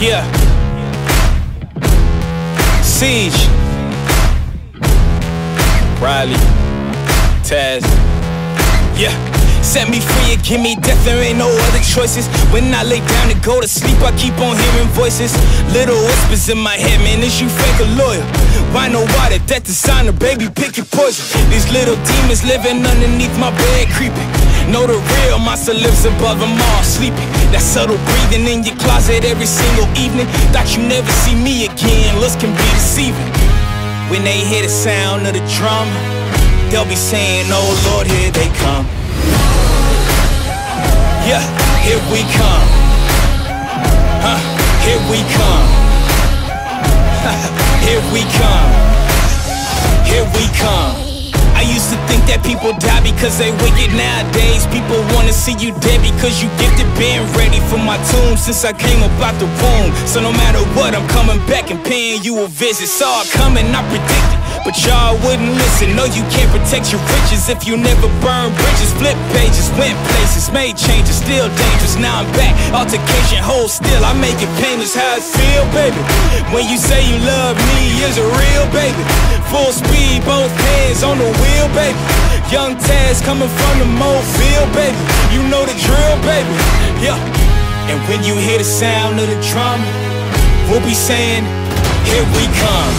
Yeah. Siege. Riley. Taz. Yeah. Set me free or give me death, there ain't no other choices. When I lay down to go to sleep, I keep on hearing voices. Little whispers in my head, man, is you fake or loyal? Wine or water, death designer, baby, pick your poison. These little demons living underneath my bed, creeping. Know the real monster lives above them all, sleeping. That subtle breathing in your closet every single evening. Thought you never see me again, looks can be deceiving. When they hear the sound of the drum, they'll be saying, oh Lord, here they come. Yeah, here we come. Huh, here we come. Here we come. Here we come. I used to think that people die because they wicked. Nowadays, people wanna see you dead because you gifted. Been ready for my tomb since I came up out the womb. So no matter what, I'm coming back and paying you a visit. Saw it coming, I predicted. But y'all wouldn't listen. No, you can't protect your riches if you never burn bridges. Flip pages, went places, made changes, still dangerous. Now I'm back, altercation, hold still. I make it painless, how it feel, baby. When you say you love me, is it real, baby? Full speed, both hands on the wheel, baby. Young Taz coming from the Mo field, baby. You know the drill, baby. Yeah. And when you hear the sound of the drum, we'll be saying, here we come.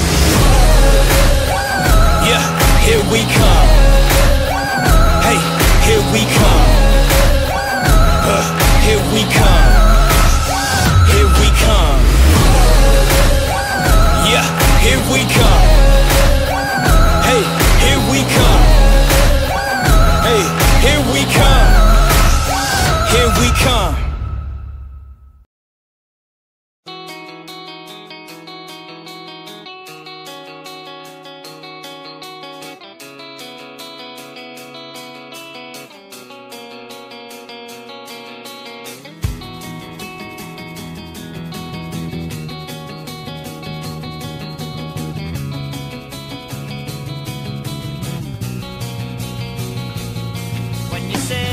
Yeah, here we come. Hey, here we come. Here we come. Here we come. Yeah, here we come. Hey, here we come. Hey, here we come. Here we come. Say